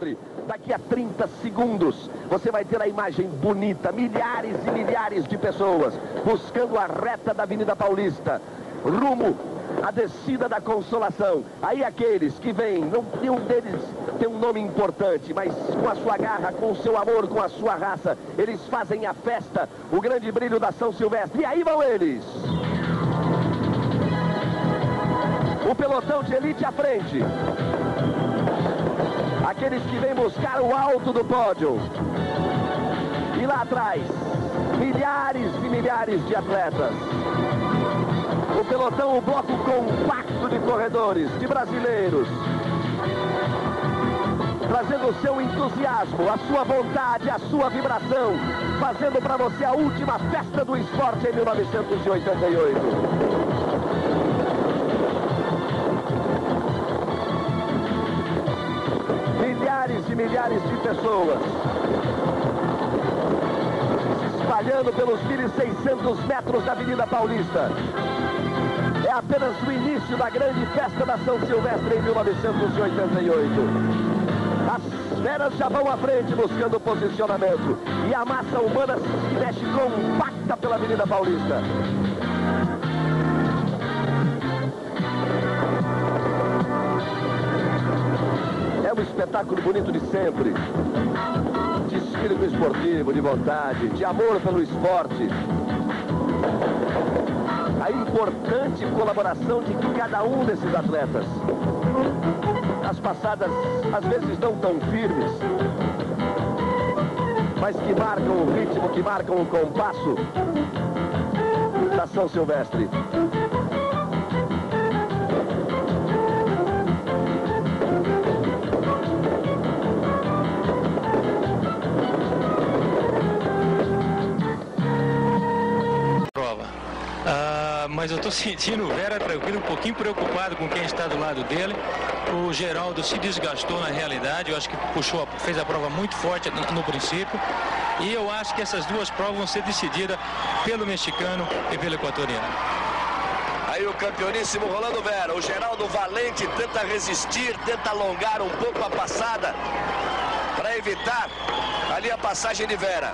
Silvestre. Daqui a 30 segundos você vai ter a imagem bonita, milhares e milhares de pessoas buscando a reta da Avenida Paulista, rumo à descida da Consolação. Aí aqueles que vêm, nenhum deles tem um nome importante, mas com a sua garra, com o seu amor, com a sua raça, eles fazem a festa, o grande brilho da São Silvestre. E aí vão eles! O pelotão de elite à frente. Aqueles que vêm buscar o alto do pódio. E lá atrás, milhares e milhares de atletas. O pelotão, o bloco compacto de corredores, de brasileiros. Trazendo o seu entusiasmo, a sua vontade, a sua vibração. Fazendo para você a última festa do esporte em 1988. Milhares e milhares de pessoas se espalhando pelos 1.600 metros da Avenida Paulista. É apenas o início da grande festa da São Silvestre em 1988. As feras já vão à frente buscando posicionamento e a massa humana se mexe compacta pela Avenida Paulista. É um espetáculo bonito de sempre, de espírito esportivo, de vontade, de amor pelo esporte. A importante colaboração de cada um desses atletas. As passadas, às vezes, não tão firmes, mas que marcam o ritmo, que marcam o compasso da São Silvestre. Mas eu estou sentindo o Vera tranquilo, um pouquinho preocupado com quem está do lado dele. O Geraldo se desgastou na realidade, eu acho que puxou, fez a prova muito forte no princípio. E eu acho que essas duas provas vão ser decididas pelo mexicano e pelo equatoriano. Aí o campeoníssimo Rolando Vera, o Geraldo Valente tenta resistir, tenta alongar um pouco a passada para evitar ali a passagem de Vera.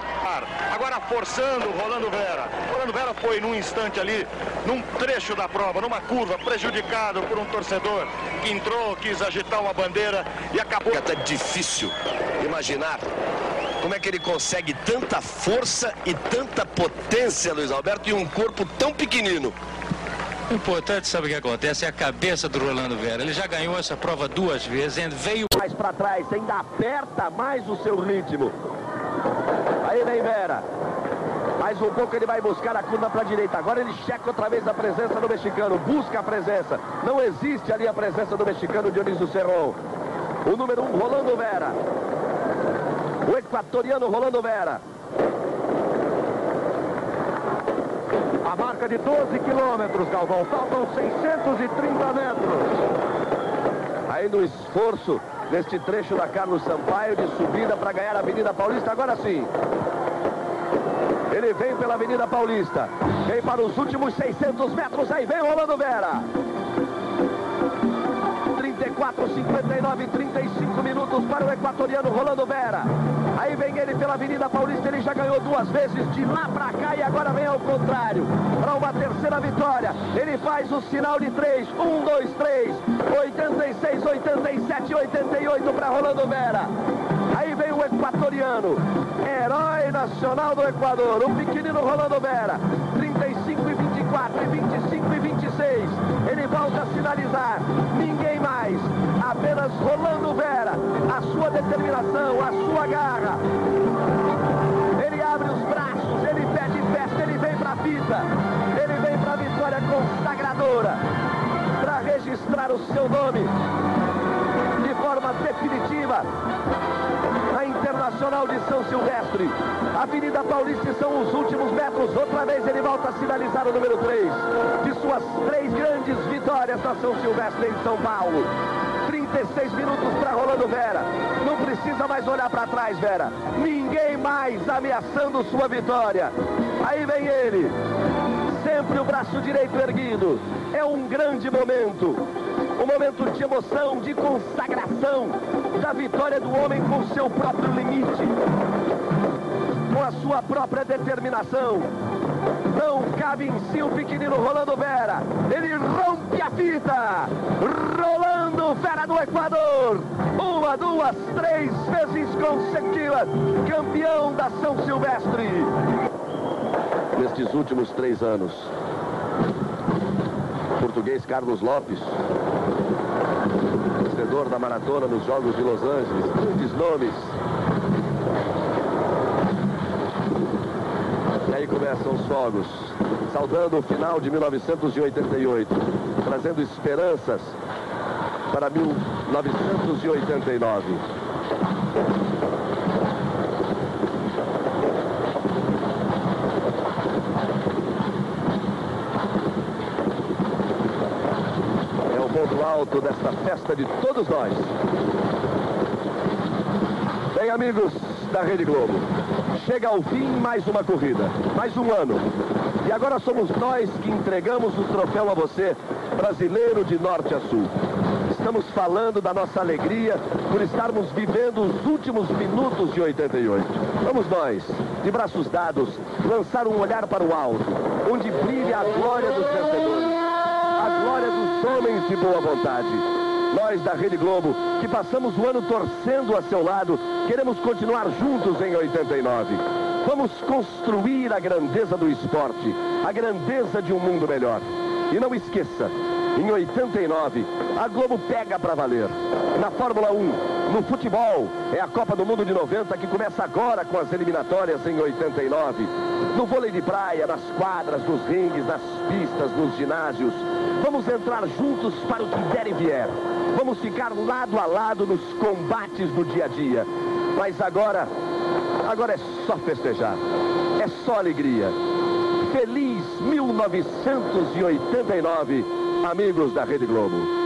Agora forçando o Rolando Vera. Rolando Vera foi num instante ali, num trecho da prova, numa curva, prejudicado por um torcedor que entrou, quis agitar uma bandeira e acabou. É até difícil imaginar como é que ele consegue tanta força e tanta potência, Luiz Alberto, e um corpo tão pequenino. O importante, sabe o que acontece, é a cabeça do Rolando Vera. Ele já ganhou essa prova duas vezes, ainda veio mais para trás, ainda aperta mais o seu ritmo. Aí vem Vera. Mais um pouco ele vai buscar a curva para a direita. Agora ele checa outra vez a presença do mexicano, busca a presença. Não existe ali a presença do mexicano Dionísio Serrão. O número 1, Rolando Vera. O equatoriano Rolando Vera. A marca de 12 quilômetros, Galvão. Faltam 630 metros. Aí no esforço deste trecho da Carlos Sampaio de subida para ganhar a Avenida Paulista, agora sim. Ele vem pela Avenida Paulista. Vem para os últimos 600 metros. Aí vem Rolando Vera. 34, 59, 35 minutos para o equatoriano Rolando Vera. Aí vem ele pela Avenida Paulista, ele já ganhou duas vezes de lá pra cá e agora vem ao contrário. Para uma terceira vitória, ele faz o sinal de 3, 1, 2, 3, 86, 87, 88 para Rolando Vera. Aí vem o equatoriano, herói nacional do Equador, o pequenino Rolando Vera, 35 e 24 e 25 e 26. Ele volta a sinalizar, ninguém mais, apenas Rolando Vera, a sua determinação, a sua garra. Ele abre os braços, ele pede festa, ele vem para a vida, ele vem para a vitória consagradora, para registrar o seu nome de forma definitiva na Internacional de São Silvestre. Avenida Paulista são os últimos metros. Outra vez ele volta a sinalizar o número 3 de suas 3 grandes vitórias da São Silvestre em São Paulo. 36 minutos para Rolando Vera. Não precisa mais olhar para trás, Vera. Ninguém mais ameaçando sua vitória. Aí vem ele, sempre o braço direito erguido. É um grande momento. um momento de emoção, de consagração, da vitória do homem com seu próprio limite, com a sua própria determinação. Não cabe em si o pequenino Rolando Vera, ele rompe a fita, Rolando Vera do Equador, uma, duas, três vezes consecutivas, campeão da São Silvestre. Nestes últimos 3 anos, o português Carlos Lopes, vencedor da maratona nos Jogos de Los Angeles, muitos nomes. E aí começam os fogos, saudando o final de 1988, trazendo esperanças para 1989. É o ponto alto desta festa de todos nós. Bem, amigos da Rede Globo, chega ao fim mais uma corrida, mais um ano. E agora somos nós que entregamos o troféu a você, brasileiro de norte a sul. Estamos falando da nossa alegria por estarmos vivendo os últimos minutos de 88. Vamos nós, de braços dados, lançar um olhar para o alto, onde brilha a glória dos vencedores, a glória dos homens de boa vontade. Nós da Rede Globo, que passamos o ano torcendo a seu lado, queremos continuar juntos em 89. Vamos construir a grandeza do esporte, a grandeza de um mundo melhor. E não esqueça, em 89, a Globo pega para valer. Na Fórmula 1, no futebol, é a Copa do Mundo de 90 que começa agora com as eliminatórias em 89. No vôlei de praia, nas quadras, nos ringues, nas pistas, nos ginásios. Vamos entrar juntos para o que der e vier. Vamos ficar lado a lado nos combates do dia a dia. Mas agora é só festejar. É só alegria. Feliz 1989, amigos da Rede Globo.